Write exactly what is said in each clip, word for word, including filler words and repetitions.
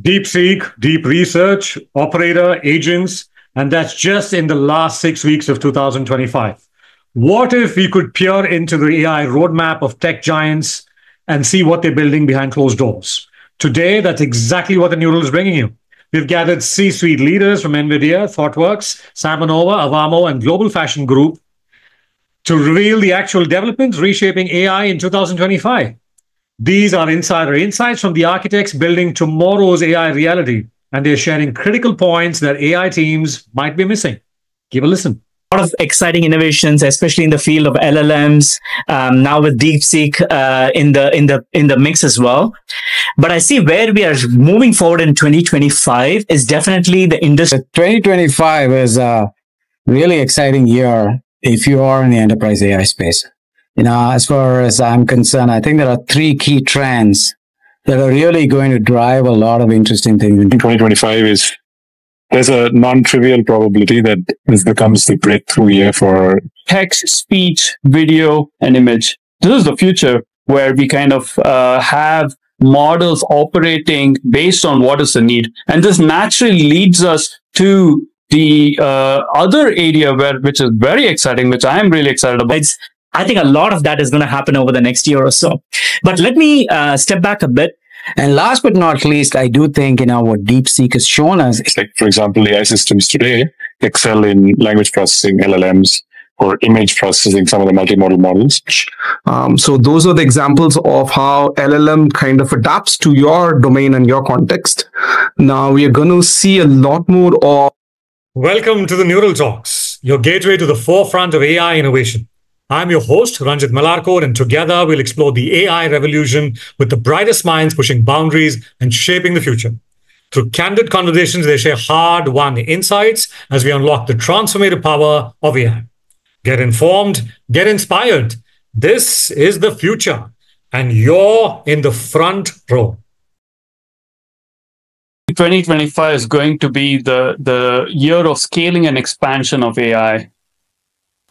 DeepSeek, deep research, operator, agents, and that's just in the last six weeks of two thousand twenty-five. What if we could peer into the A I roadmap of tech giants and see what they're building behind closed doors? Today, that's exactly what The Neural is bringing you. We've gathered C-suite leaders from NVIDIA, ThoughtWorks, Samanova, Avamo, and Global Fashion Group to reveal the actual developments reshaping A I in two thousand twenty-five. These are insider insights from the architects building tomorrow's A I reality, and they're sharing critical points that A I teams might be missing. Give a listen. A lot of exciting innovations, especially in the field of L L Ms, um, now with DeepSeek uh, in the in the in the mix as well. But I see where we are moving forward in twenty twenty-five is definitely the industry. twenty twenty-five is a really exciting year if you are in the enterprise A I space. You know, as far as I'm concerned, I think there are three key trends that are really going to drive a lot of interesting things. In twenty twenty-five is there's a non-trivial probability that this becomes the breakthrough year for text, speech, video, and image. This is the future where we kind of uh, have models operating based on what is the need. And this naturally leads us to the uh, other area where, which is very exciting, which I am really excited about. It's, I think a lot of that is going to happen over the next year or so. But let me uh, step back a bit. And last but not least, I do think, you know, what DeepSeek has shown us. It's like, for example, A I systems today excel in language processing, L L Ms, or image processing, some of the multimodal models. Um, so those are the examples of how L L M kind of adapts to your domain and your context. Now we are going to see a lot more of... Welcome to The Neural Talks, your gateway to the forefront of A I innovation. I'm your host, Ranjith Melarkode, and together we'll explore the A I revolution with the brightest minds pushing boundaries and shaping the future. Through candid conversations, they share hard-won insights as we unlock the transformative power of A I. Get informed, get inspired. This is the future, and you're in the front row. twenty twenty-five is going to be the, the year of scaling and expansion of A I.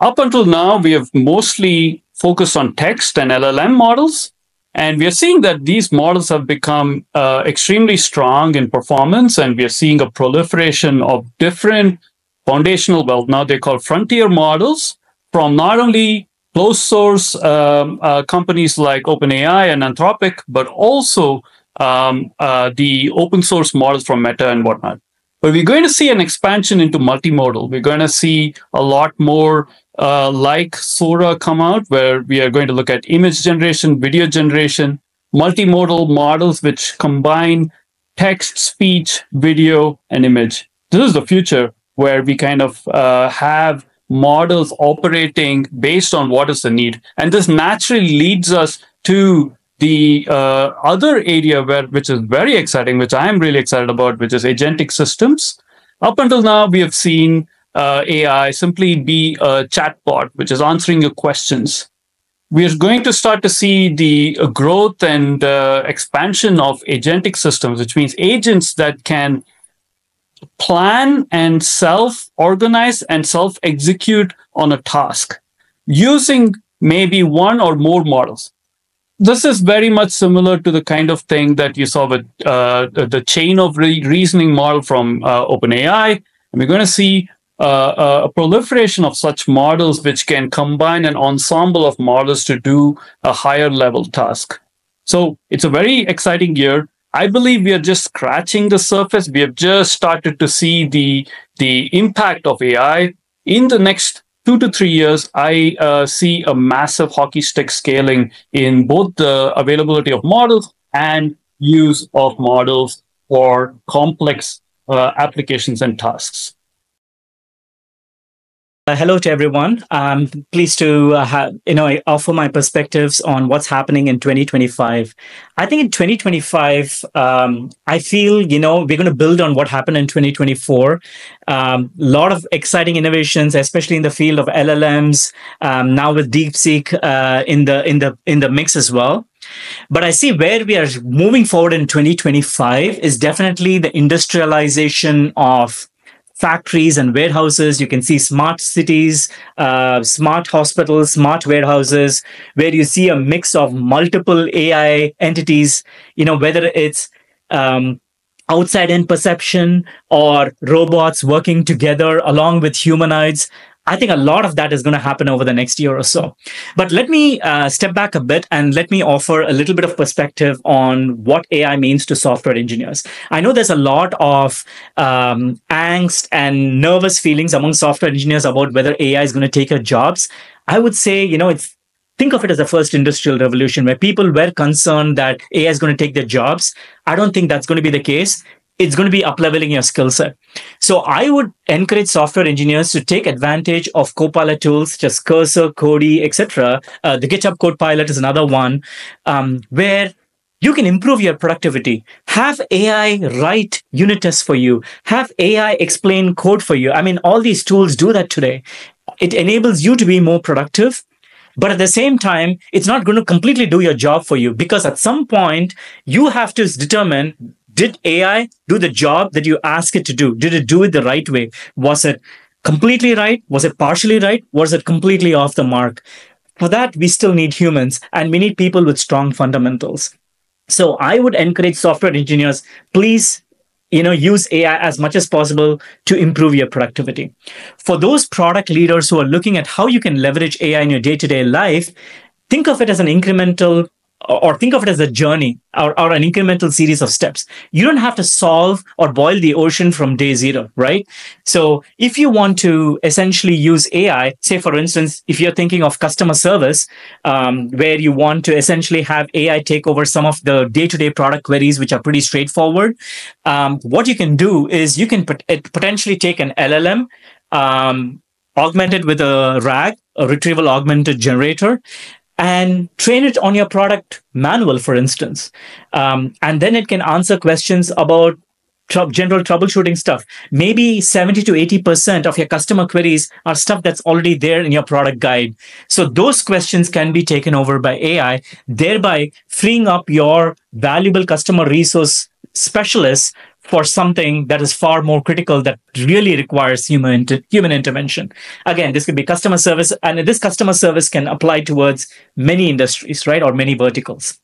Up until now, we have mostly focused on text and L L M models, and we are seeing that these models have become uh, extremely strong in performance, and we are seeing a proliferation of different foundational, well, now they're called frontier models, from not only closed source um, uh, companies like OpenAI and Anthropic, but also um, uh, the open source models from Meta and whatnot. But we're going to see an expansion into multimodal. We're going to see a lot more uh, like Sora come out, where we are going to look at image generation, video generation, multimodal models, which combine text, speech, video, and image. This is the future where we kind of uh, have models operating based on what is the need. And this naturally leads us to the uh, other area where, which is very exciting, which I am really excited about, which is agentic systems. Up until now, we have seen uh, A I simply be a chatbot, which is answering your questions. We are going to start to see the uh, growth and uh, expansion of agentic systems, which means agents that can plan and self-organize and self-execute on a task using maybe one or more models. This is very much similar to the kind of thing that you saw with uh, the chain of re reasoning model from uh, OpenAI. And we're going to see uh, a proliferation of such models which can combine an ensemble of models to do a higher level task. So it's a very exciting year. I believe we are just scratching the surface. We have just started to see the, the impact of A I. In the next two to three years, I uh, see a massive hockey stick scaling in both the availability of models and use of models for complex uh, applications and tasks. Uh, hello to everyone. I'm pleased to uh, have, you know, I offer my perspectives on what's happening in twenty twenty-five. I think in twenty twenty-five, um, I feel, you know, we're going to build on what happened in twenty twenty-four. Um, lot of exciting innovations, especially in the field of L L Ms. Um, now with DeepSeek uh, in the in the in the mix as well. But I see where we are moving forward in twenty twenty-five is definitely the industrialization of factories and warehouses. You can see smart cities, uh, smart hospitals, smart warehouses, where you see a mix of multiple A I entities, you know, whether it's um, outside-in perception or robots working together along with humanoids. I think a lot of that is going to happen over the next year or so. But let me uh, step back a bit and let me offer a little bit of perspective on what A I means to software engineers. I know there's a lot of um, angst and nervous feelings among software engineers about whether A I is going to take our jobs. I would say, you know, it's think of it as the first industrial revolution where people were concerned that A I is going to take their jobs. I don't think that's going to be the case. It's going to be up-leveling your skill set. So I would encourage software engineers to take advantage of Copilot tools such as Cursor, Cody, et cetera. Uh, the GitHub Copilot is another one um, where you can improve your productivity. Have A I write unit tests for you. Have A I explain code for you. I mean, all these tools do that today. It enables you to be more productive. But at the same time, it's not going to completely do your job for you, because at some point, you have to determine, did A I do the job that you asked it to do? Did it do it the right way? Was it completely right? Was it partially right? Was it completely off the mark? For that, we still need humans, and we need people with strong fundamentals. So I would encourage software engineers, please, you know, use A I as much as possible to improve your productivity. For those product leaders who are looking at how you can leverage A I in your day-to-day life, think of it as an incremental or think of it as a journey or, or an incremental series of steps. You don't have to solve or boil the ocean from day zero, right? So if you want to essentially use A I, say, for instance, if you're thinking of customer service, um, where you want to essentially have A I take over some of the day-to-day product queries, which are pretty straightforward, um, what you can do is you can pot- potentially take an L L M, um, augmented with a RAG, a retrieval augmented generator, and train it on your product manual, for instance. Um, and then it can answer questions about tr- general troubleshooting stuff. Maybe seventy to eighty percent of your customer queries are stuff that's already there in your product guide. So those questions can be taken over by A I, thereby freeing up your valuable customer resource specialists for something that is far more critical that really requires human inter- human intervention. Again, this could be customer service, and this customer service can apply towards many industries, right, or many verticals.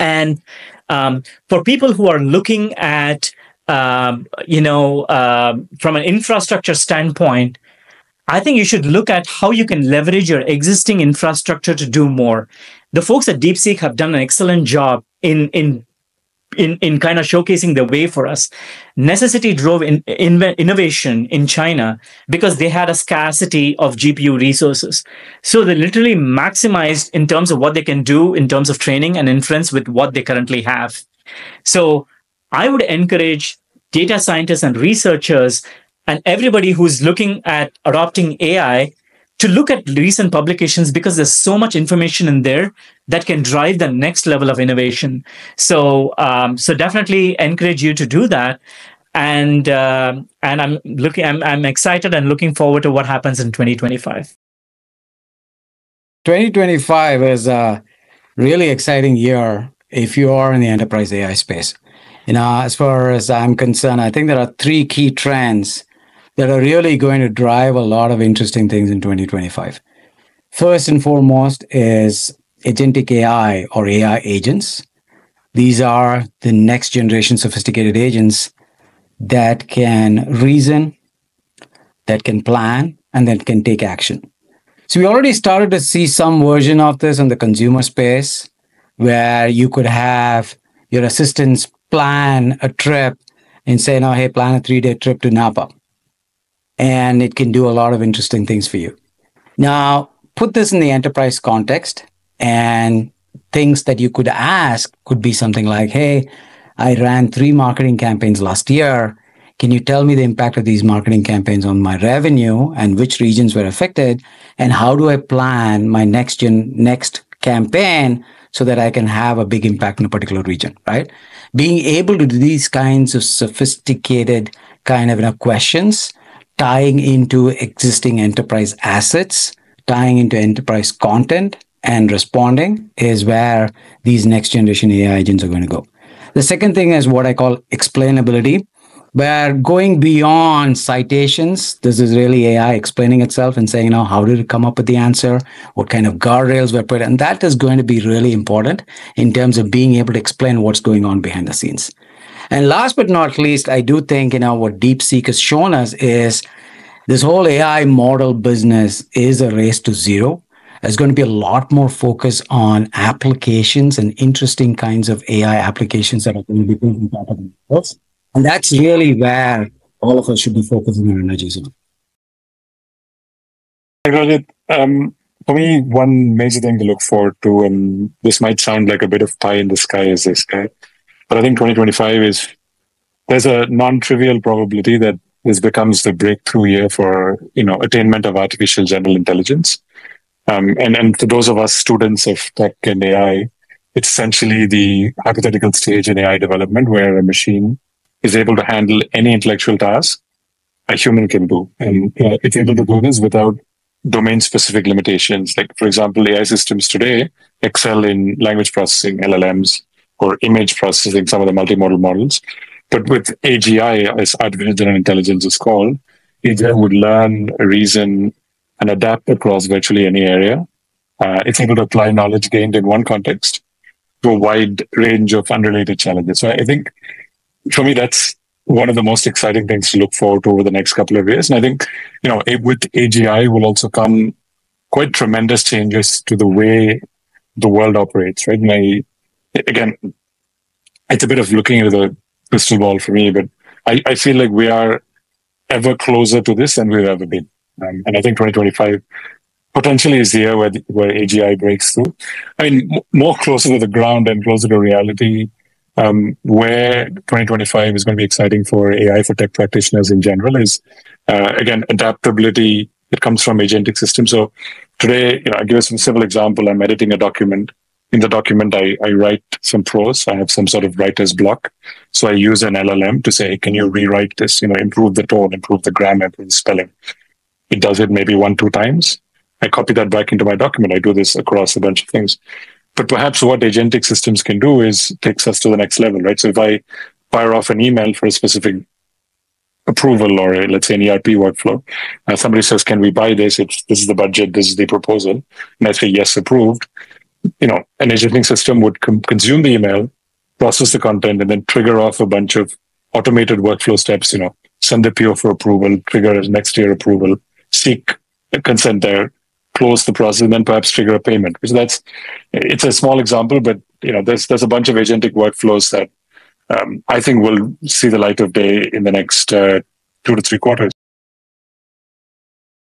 And um, for people who are looking at, um, you know, uh, from an infrastructure standpoint, I think you should look at how you can leverage your existing infrastructure to do more. The folks at DeepSeek have done an excellent job in in. In, in kind of showcasing the way for us. Necessity drove in, in, innovation in China because they had a scarcity of G P U resources. So they literally maximized in terms of what they can do in terms of training and inference with what they currently have. So I would encourage data scientists and researchers and everybody who's looking at adopting A I to look at recent publications, because there's so much information in there that can drive the next level of innovation. So, um, so definitely encourage you to do that. And uh, and I'm looking, I'm I'm excited and looking forward to what happens in twenty twenty-five. twenty twenty-five is a really exciting year if you are in the enterprise A I space. You know, as far as I'm concerned, I think there are three key trends that are really going to drive a lot of interesting things in twenty twenty-five. First and foremost is agentic A I or A I agents. These are the next generation sophisticated agents that can reason, that can plan, and that can take action. So we already started to see some version of this in the consumer space, where you could have your assistants plan a trip and say, "No, hey, plan a three-day trip to Napa." And it can do a lot of interesting things for you. Now, put this in the enterprise context, and things that you could ask could be something like, "Hey, I ran three marketing campaigns last year. Can you tell me the impact of these marketing campaigns on my revenue and which regions were affected? And how do I plan my next gen- next campaign so that I can have a big impact in a particular region," right? Being able to do these kinds of sophisticated kind of you know, questions, tying into existing enterprise assets, tying into enterprise content, and responding is where these next generation A I agents are going to go. The second thing is what I call explainability, where going beyond citations, this is really A I explaining itself and saying, you know, how did it come up with the answer? What kind of guardrails were put? And that is going to be really important in terms of being able to explain what's going on behind the scenes. And last but not least, I do think, you know, what DeepSeek has shown us is this whole A I model business is a race to zero. There's going to be a lot more focus on applications and interesting kinds of A I applications that are going to be built on top of themselves. And that's really where all of us should be focusing our energies on. Ranjith, um, for me, one major thing to look forward to, and this might sound like a bit of pie in the sky as they say, but I think twenty twenty-five is, there's a non-trivial probability that this becomes the breakthrough year for, you know, attainment of artificial general intelligence. Um, and, and for those of us students of tech and A I, it's essentially the hypothetical stage in A I development where a machine is able to handle any intellectual task a human can do. And uh, it's able to do this without domain-specific limitations. Like, for example, A I systems today excel in language processing, L L Ms, or image processing, some of the multimodal models. But with A G I, as artificial general intelligence is called, A G I would learn, reason, and adapt across virtually any area. Uh, it's able to apply knowledge gained in one context to a wide range of unrelated challenges. So I think, for me, that's one of the most exciting things to look forward to over the next couple of years. And I think, you know, with A G I will also come quite tremendous changes to the way the world operates, right? And I, again, it's a bit of looking into the crystal ball for me, but I, I feel like we are ever closer to this than we've ever been. Um, and I think twenty twenty-five potentially is the year where, the, where A G I breaks through. I mean, m more closer to the ground and closer to reality, um, where twenty twenty-five is going to be exciting for A I, for tech practitioners in general is, uh, again, adaptability that comes from agentic systems. So today, you know, I give us a simple example. I'm editing a document. In the document, I, I write some prose. I have some sort of writer's block. So I use an L L M to say, can you rewrite this? You know, improve the tone, improve the grammar, improve the spelling. It does it maybe one, two times. I copy that back into my document. I do this across a bunch of things. But perhaps what agentic systems can do is takes us to the next level, right? So if I fire off an email for a specific approval or a, let's say an E R P workflow, uh, somebody says, can we buy this? It's, this is the budget. This is the proposal. And I say, yes, approved. You know, an agentic system would consume the email, process the content, and then trigger off a bunch of automated workflow steps, you know, send the P O for approval, trigger next year approval, seek consent there, close the process, and then perhaps trigger a payment. So that's, it's a small example, but you know, there's there's a bunch of agentic workflows that um, I think will see the light of day in the next uh, two to three quarters.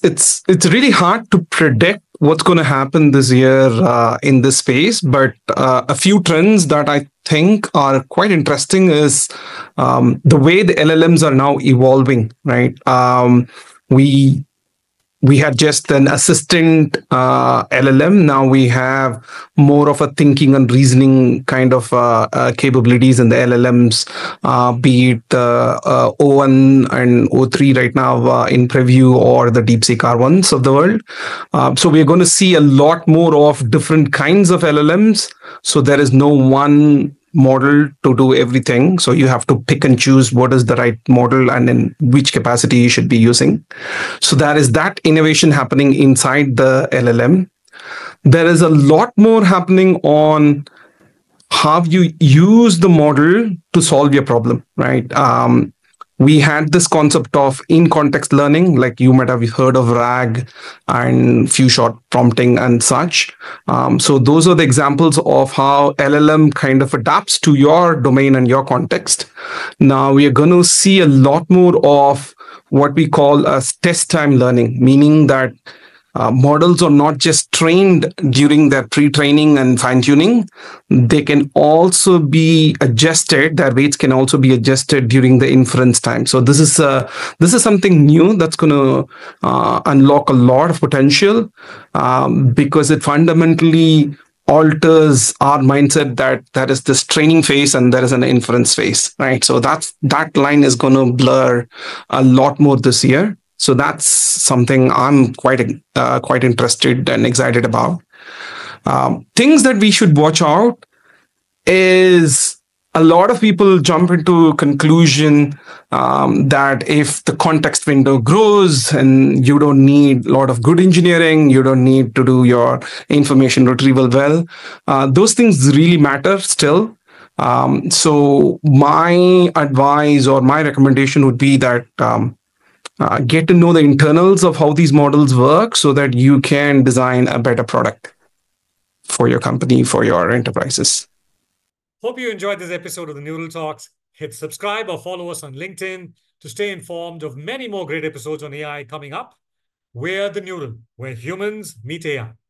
It's it's really hard to predict what's going to happen this year uh, in this space, but uh, a few trends that I think are quite interesting is um, the way the L L Ms are now evolving. Right, um, we. We had just an assistant uh, L L M. Now we have more of a thinking and reasoning kind of uh, uh, capabilities in the L L Ms, uh, be it the uh, uh, O one and O three right now uh, in preview, or the DeepSeek R ones of the world. Uh, so we're going to see a lot more of different kinds of L L Ms. So there is no one model to do everything. So you have to pick and choose what is the right model and in which capacity you should be using. So there is that innovation happening inside the L L M. There is a lot more happening on how you use the model to solve your problem, right? Um, we had this concept of in-context learning, like you might have heard of RAG and few-shot prompting and such. Um, so those are the examples of how L L M kind of adapts to your domain and your context. Now we are going to see a lot more of what we call as test-time learning, meaning that Uh, models are not just trained during their pre-training and fine-tuning. They can also be adjusted. Their weights can also be adjusted during the inference time. So this is uh, this is something new that's going to uh, unlock a lot of potential um, because it fundamentally alters our mindset that there is this training phase and there is an inference phase, right? So that's, that line is going to blur a lot more this year. So that's something I'm quite uh, quite interested and excited about. Um, things that we should watch out is a lot of people jump into conclusion um, that if the context window grows and you don't need a lot of good engineering, you don't need to do your information retrieval well, uh, those things really matter still. Um, so my advice or my recommendation would be that um, uh, get to know the internals of how these models work so that you can design a better product for your company, for your enterprises. Hope you enjoyed this episode of The Neural Talks. Hit subscribe or follow us on LinkedIn to stay informed of many more great episodes on A I coming up. We're The Neural, where humans meet A I.